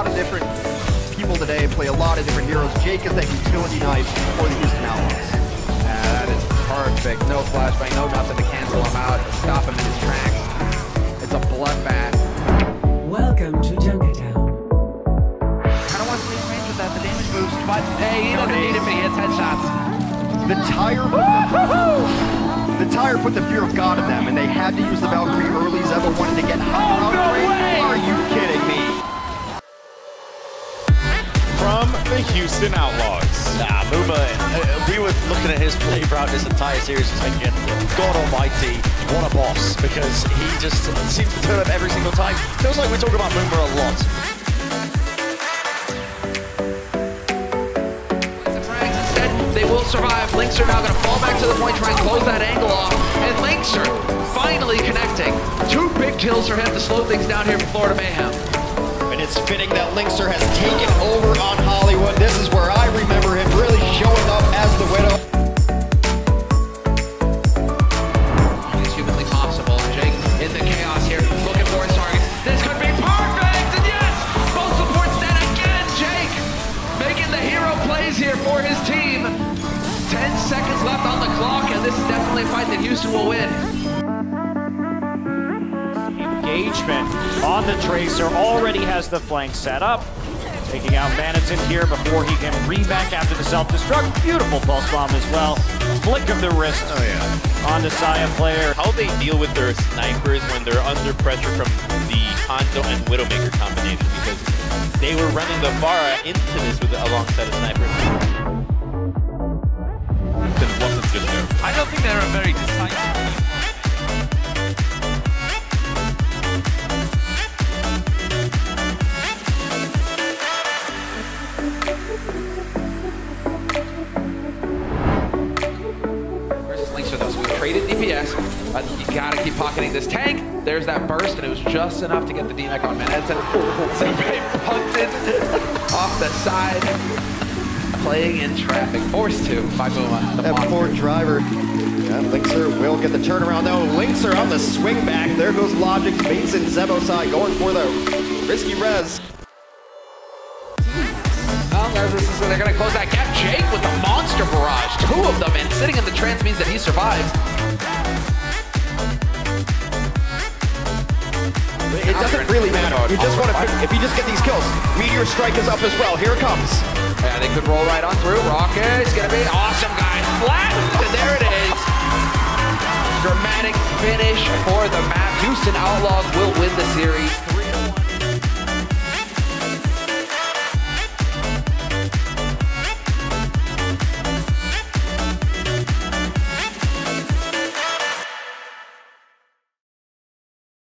lot of different people today, play a lot of different heroes. Jake is that utility knife for the Houston Outlaws. That is perfect. No flashbang, no nothing to cancel him out, stop him in his tracks. It's a bloodbath. Welcome to Junkertown. Kind of wants to range with that. The damage moves, but hey, he doesn't need it, but he hits headshots. The tire put the fear of God in them, and they had to use the Valkyrie early. Zebo wanted to get high on the way. Are you kidding me? From the Houston Outlaws. Nah, Muma, we were looking at his play throughout this entire series and thinking, God almighty, what a boss, because he just seems to turn up every single time. Feels like we talk about Muma a lot. Instead, they will survive. LiNkzr now going to fall back to the point, try and close that angle off, and LiNkzr finally connecting. Two big kills for him to slow things down here for Florida Mayhem. It's fitting that LiNkzr has taken over on Hollywood. This is where I remember him really showing up as the Widow. It's humanly possible. Jake in the chaos here, looking for his target. This could be perfect, and yes! Both supports that again, Jake! Making the hero plays here for his team. 10 seconds left on the clock, and this is definitely a fight that Houston will win. Engagement on the Tracer, already has the flank set up. Taking out Manason here before he can re-back after the self-destruct. Beautiful pulse bomb as well. Flick of the wrist on the Saya player. How they deal with their snipers when they're under pressure from the Hanzo and Widowmaker combination, because they were running the Farah into this with alongside a sniper. I don't think they're a very decisive team. DPS, you gotta keep pocketing this tank. There's that burst, and it was just enough to get the D-Mac on Manhattan. So they punted off the side, playing in traffic. Forced to by Muma, the that poor driver. Yeah, LiNkzr will get the turnaround though. LiNkzr on the swing back. There goes Logic, Mason, Zebosai going for the risky res. They're gonna close that gap. Jake with the monster barrage, two of them, and sitting in the trance means that he survives. It doesn't really matter. You just want to, if you just get these kills. Meteor strike is up as well. Here it comes. Yeah, they could roll right on through. Rocket, it's gonna be awesome, guys. Flat, and there it is. Dramatic finish for the map. Houston Outlaws will win the series.